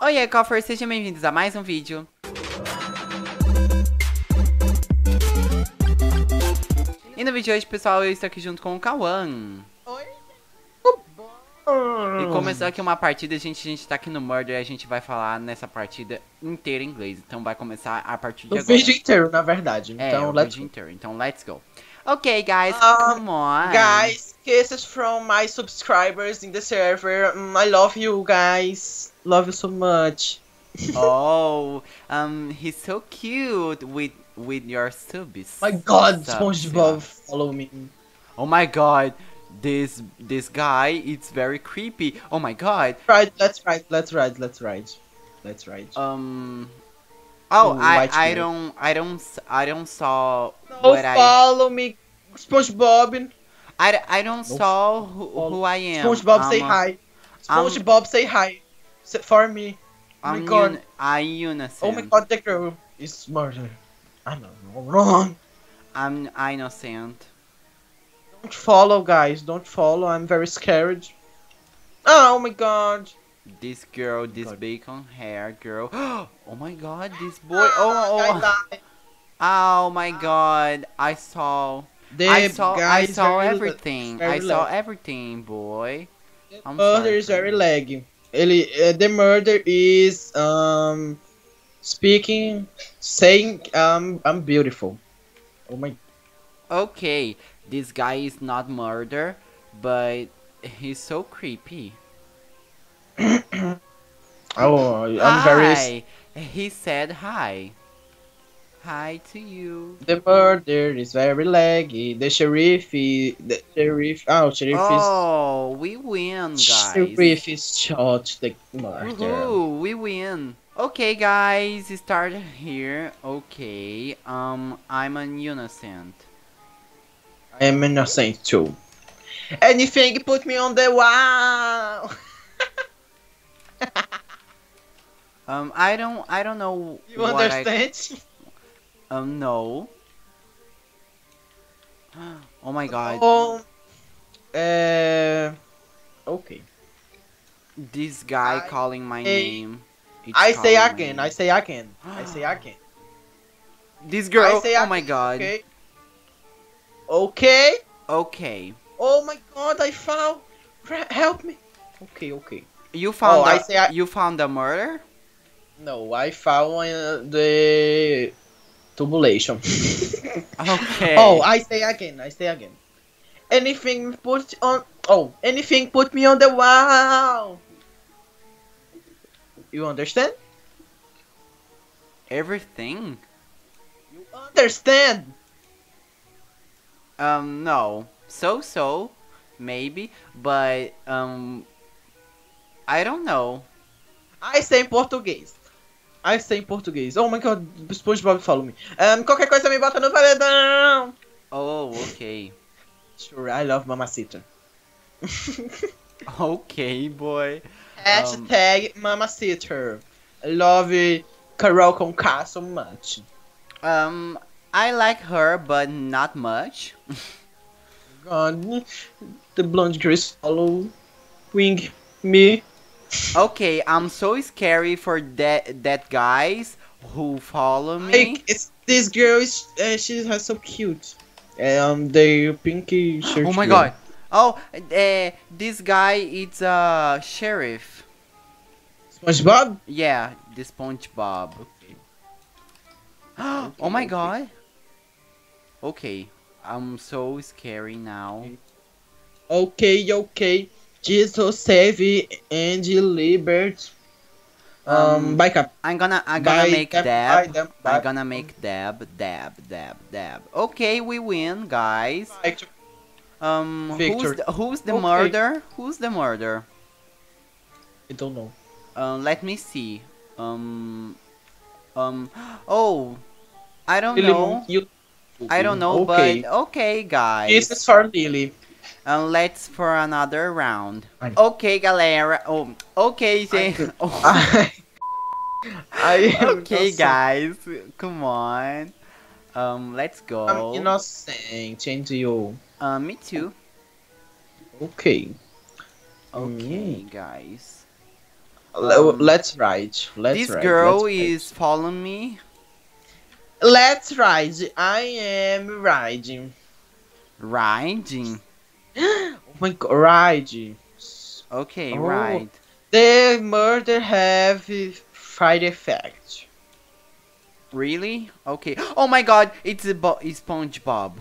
Oiê, Cofer, sejam bem-vindos a mais um vídeo. E no vídeo de hoje, pessoal, eu estou aqui junto com o Kawan. Oi. E começou aqui uma partida, a gente tá aqui no Murder e a gente vai falar nessa partida inteira em inglês. Então vai começar a partir de agora. O vídeo inteiro, na verdade. Então, let's go. Então, let's go. Okay, guys, come on. Guys, kisses from my subscribers in the server. I love you guys. Love you so much. Oh, he's so cute with your subs. My God, SpongeBob, follow me. Oh my God, this guy, it's very creepy. Oh my God. Right, let's ride. Oh, ooh, I don't saw. No, what follow me, SpongeBob. I don't saw who I am. SpongeBob, say hi. SpongeBob, say hi. For me. Oh my God. Oh my God, the girl is murder. I'm wrong. I'm innocent. Don't follow, guys. Don't follow. I'm very scared. Oh my God. This girl, this bacon hair girl. Oh my God, this boy. Oh. Oh my God, I saw everything. I saw everything, boy. The murder is very laggy. The murder is saying I'm beautiful. Oh my. Okay, this guy is not murder, but he's so creepy. Oh, I'm very. He said hi. Hi to you. The murder is very laggy. The sheriff. Oh, sheriff is. Oh, we win, guys. Sheriff is shot the murder. Ooh, we win. Okay, guys, start here. Okay. I'm an innocent. I am innocent too. Anything put me on the wall. I don't know. You understand? No. Oh my God. Oh. Okay. This guy calling my name. I say again. This girl. Oh my God. Okay. Oh my God! I found. Help me. Okay. You found the murder? No, I found the tubulation. Okay. Oh, I say again. Anything put me on the wall. You understand? Everything. You understand? No. So maybe, but I don't know. I say em português. Oh my God, SpongeBob, follow me. Qualquer coisa me bota no paredão. Oh, okay. Sure, I love Mamacita. Okay, boy. Hashtag Mamacita. I love Carol Conca so much. I like her, but not much. God, the blonde girl is following me. Okay, I'm so scary for that guys who follow me. Like, this girl is she has so cute. The pinky shirt. Oh my God. Oh, this guy is a sheriff. SpongeBob? Yeah, the SpongeBob. Okay. Oh my God. Okay, I'm so scary now. Okay. Jesus save and liberty. Bike up. I'm gonna make dab. Okay, we win, guys. Who's the murder? Who's the murder? I don't know. Let me see. Oh, I don't know. I don't know, but okay, guys. This is for Lily. Let's for another round. Okay, galera. Oh, okay, gente. Okay, guys. Come on. Let's go. I'm innocent. Change you. Me too. Okay. Okay, guys. Let's ride. This girl is following me. Let's ride. I am riding. Riding? Oh my god, ride. Okay, oh, ride. The murder have side effect. Really? Okay. Oh my god, it's a SpongeBob.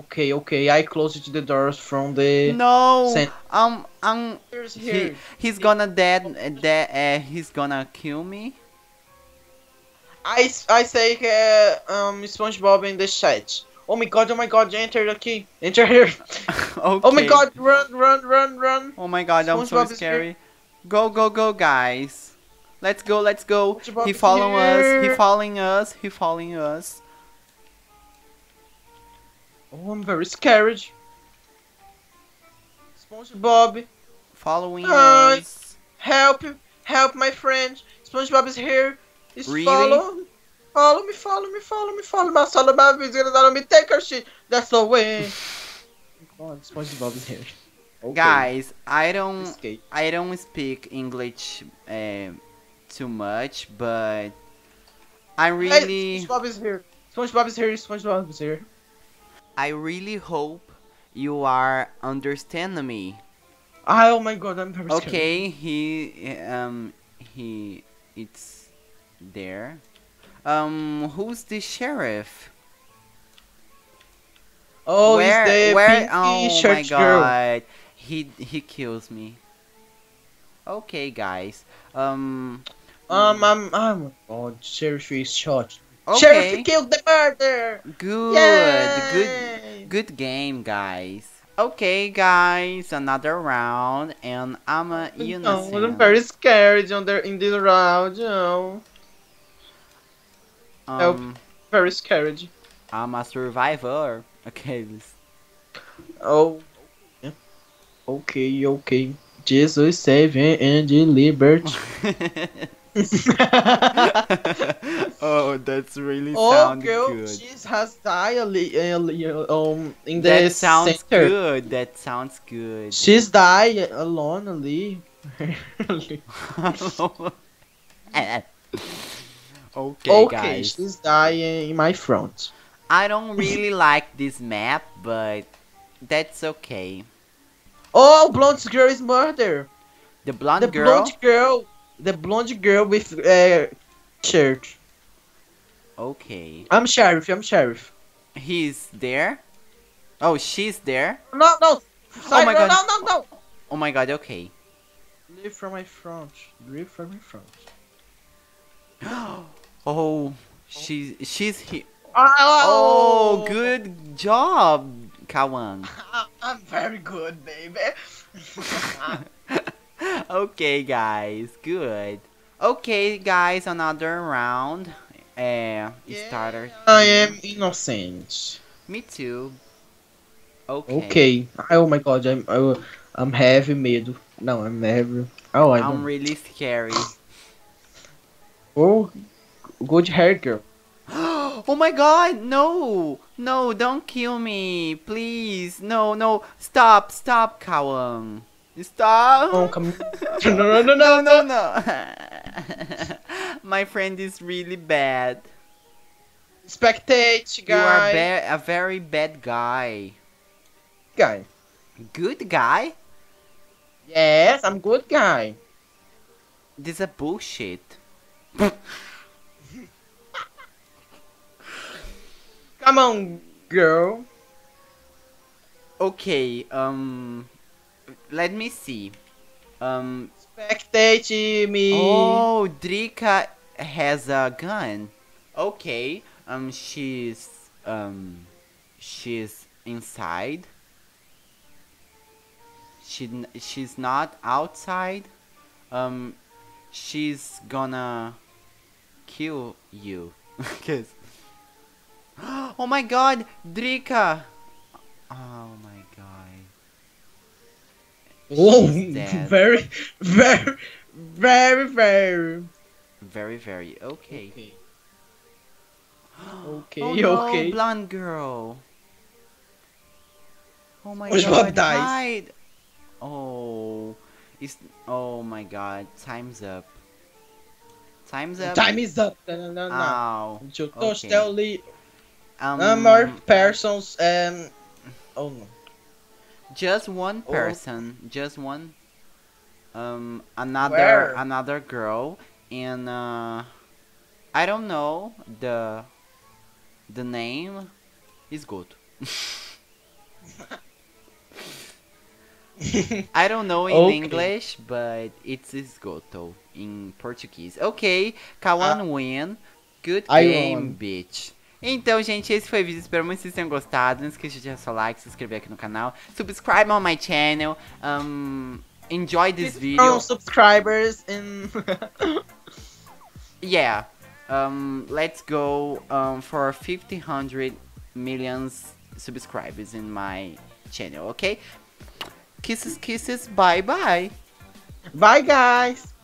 Okay, okay, I closed the doors from the... No! He's gonna he's gonna kill me? I say SpongeBob in the chat. Oh my god, enter the key. Enter here. Okay. Oh my god, run, run, run, run. Oh my god, SpongeBob, I'm so scary. Go, go, go, guys. Let's go, let's go. SpongeBob, he follow us, he following us, he following us. Oh, I'm very scared. SpongeBob following us. Help! Help, my friend! SpongeBob is here. Really? Follow me. My SpongeBob is gonna follow me. Take her shit. That's the way. God, SpongeBob is here. Okay. Guys, I don't speak English too much, but I really. Hey, SpongeBob is here. SpongeBob is here. SpongeBob is here. I really hope you are understanding me. Oh my god, I'm very scared. Okay, it's there. Who's the sheriff? Oh, oh my god, he kills me. Okay, guys. Oh, sheriff is shot. Okay. Sheriff killed the murderer! Good, yay! good game, guys. Okay, guys, another round, and I'm a innocent. No, I'm very scared in this round. Oh, very scared. I'm a survivor. Okay. Oh. Okay, okay. Jesus save and liberty. Oh, that's really sound good. She has died in the that sounds center. Good. That sounds good. She's died lonely. Okay, guys. She's dying in my front. I don't really like this map, but that's okay. Oh, blonde girl is murdered. The blonde girl with a shirt. Okay. I'm sheriff. He's there? Oh, she's there? No. Sorry, oh my god. No. Oh my god, okay. Leave from my front. Oh, she's here. Oh, good job, Kawan. I'm very good, baby. Okay, guys, good. Okay, guys, another round. Starter. I am innocent. Me too. Okay. Okay. Oh my god, I'm having medo. No, I'm never. Oh, I'm really scary. Oh, good hair, girl. Oh my god, no, no, don't kill me, please. No, stop, Kawan. Stop! Oh, come. No. My friend is really bad. Spectate, guy. You are a very bad guy. Good guy? Yes, I'm good guy. This is bullshit. Come on, girl. Okay, let me see. Spectate me. Oh, Drika has a gun. Okay. She's inside. She's not outside. She's gonna kill you. Cause. Oh my God, Drika. Oh my. Oh, very, very. Okay. Okay. Oh, no, okay. Blonde girl. Oh my god. Died. Oh, It's... Oh my god. Time's up. Time's up. Time is up. No, no, no. You touch only number persons and... Oh no. Just one person. Oh. Just one. Another another girl and I don't know the name is good. I don't know in English, but it is good though in Portuguese. Ok, Kawan win. Good game, bitch. Então, gente, esse foi o vídeo. Espero muito que vocês tenham gostado. Não esqueça de deixar seu like, se inscrever aqui no canal. Subscribe on my channel. Enjoy this video. Subscribers and yeah. Let's go for 100 million subscribers in my channel, okay? Kisses, kisses, bye bye. Bye guys.